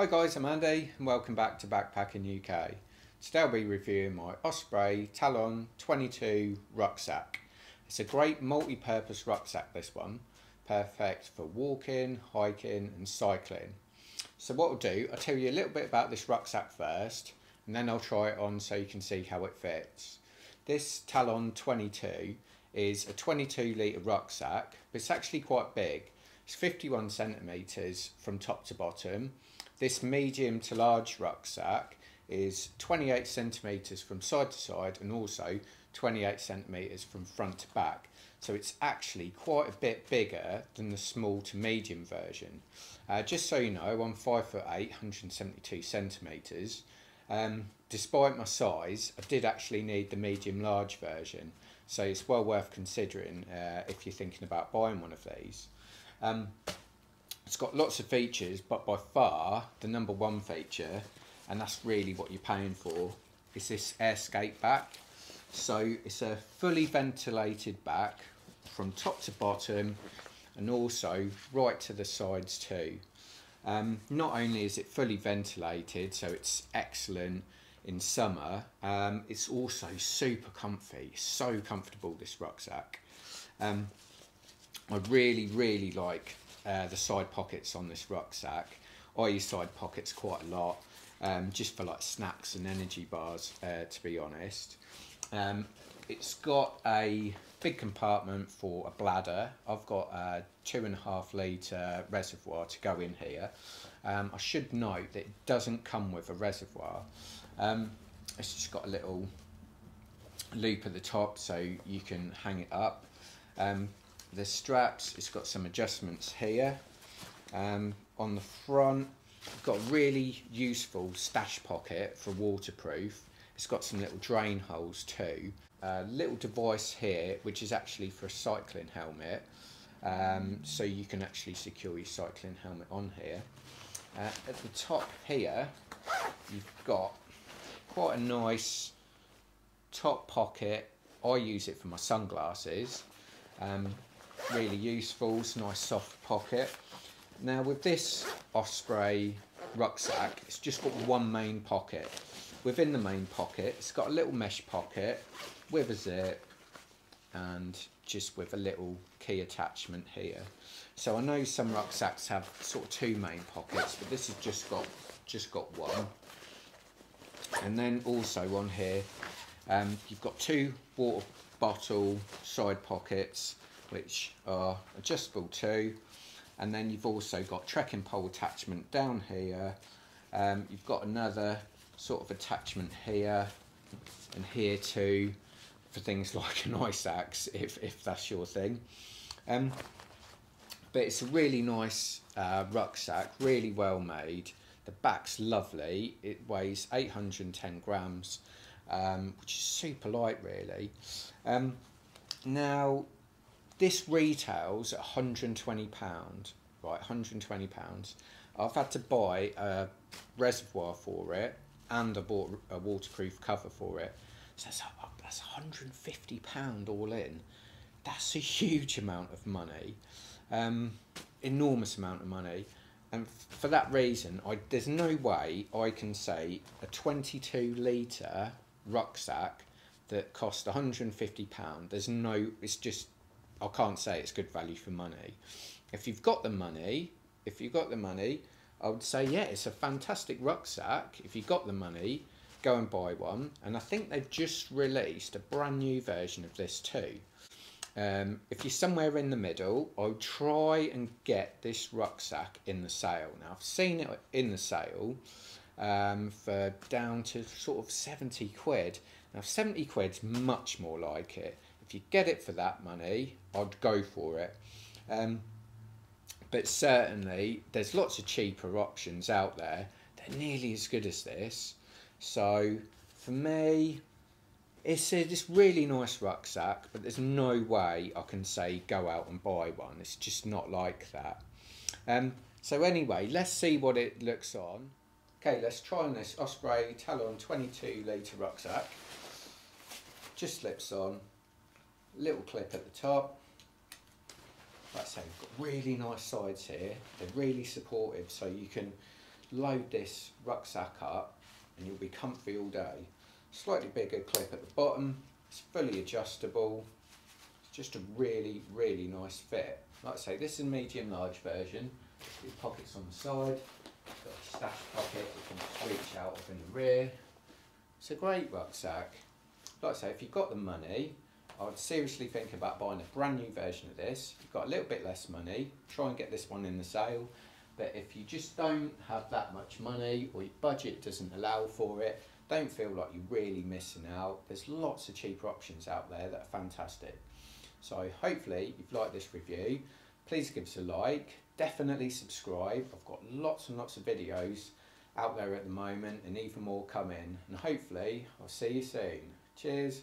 Hi guys, I'm Andy and welcome back to Backpacking UK. Today I'll be reviewing my Osprey Talon 22 rucksack. It's a great multi-purpose rucksack, this one. Perfect for walking, hiking and cycling. So what I'll do, I'll tell you a little bit about this rucksack first and then I'll try it on so you can see how it fits. This Talon 22 is a 22 litre rucksack, but it's actually quite big. It's 51 centimetres from top to bottom. This medium to large rucksack is 28 centimetres from side to side and also 28 centimetres from front to back. So it's actually quite a bit bigger than the small to medium version. Just so you know, I'm 5 foot 8, 172 centimetres. Despite my size, I did actually need the medium large version. So it's well worth considering if you're thinking about buying one of these. It's got lots of features, but by far the number one feature, and that's really what you're paying for, is this AirScape back. So it's a fully ventilated back from top to bottom and also right to the sides too. Not only is it fully ventilated, so it's excellent in summer, it's also super comfy, so comfortable, this rucksack. I really like the side pockets on this rucksack. I use side pockets quite a lot, just for like snacks and energy bars, to be honest. It's got a big compartment for a bladder. I've got a 2.5 litre reservoir to go in here. I should note that it doesn't come with a reservoir. It's just got a little loop at the top so you can hang it up. The straps, it's got some adjustments here. On the front, it's got a really useful stash pocket for waterproof. It's got some little drain holes too. A little device here, which is actually for a cycling helmet. So you can actually secure your cycling helmet on here. At the top here, you've got quite a nice top pocket. I use it for my sunglasses. Really useful, it's a nice soft pocket. Now with this Osprey rucksack, it's just got one main pocket. Within the main pocket, it's got a little mesh pocket with a zip and just with a little key attachment here. So I know some rucksacks have sort of two main pockets, but this has just got one. And then also on here, you've got two water bottle side pockets, which are adjustable too, and then you've also got trekking pole attachment down here. You've got another sort of attachment here and here too for things like an ice axe, if that's your thing. But it's a really nice rucksack, really well made. The back's lovely. It weighs 810 grams. Which is super light really. Now this retails at £120, right, £120. I've had to buy a reservoir for it and I bought a waterproof cover for it. So that's £150 all in. That's a huge amount of money, enormous amount of money. And for that reason, there's no way I can say a 22 litre rucksack that cost £150, there's no, it's just, I can't say it's good value for money. If you've got the money, I would say, yeah, it's a fantastic rucksack. If you've got the money, go and buy one. And I think they've just released a brand new version of this too. If you're somewhere in the middle, I'll try and get this rucksack in the sale. Now I've seen it in the sale for down to sort of 70 quid. Now 70 quid's much more like it. If you get it for that money, I'd go for it. But certainly there's lots of cheaper options out there. They're nearly as good as this. So for me, it's this really nice rucksack, but there's no way I can say go out and buy one. It's just not like that. So anyway, let's see what it looks on. Okay, let's try on this Osprey Talon 22 litre rucksack. Just slips on, little clip at the top. Like I say, we've got really nice sides here. They're really supportive, so you can load this rucksack up and you'll be comfy all day. Slightly bigger clip at the bottom, it's fully adjustable, it's just a really, really nice fit. Like I say, this is a medium large version. Two pockets on the side, got a stash pocket you can reach out of in the rear. It's a great rucksack. Like I say, if you've got the money, I would seriously think about buying a brand new version of this. If you've got a little bit less money, try and get this one in the sale. But if you just don't have that much money or your budget doesn't allow for it, don't feel like you're really missing out. There's lots of cheaper options out there that are fantastic. So hopefully you've liked this review. Please give us a like. Definitely subscribe. I've got lots and lots of videos out there at the moment and even more coming. And hopefully I'll see you soon. Cheers.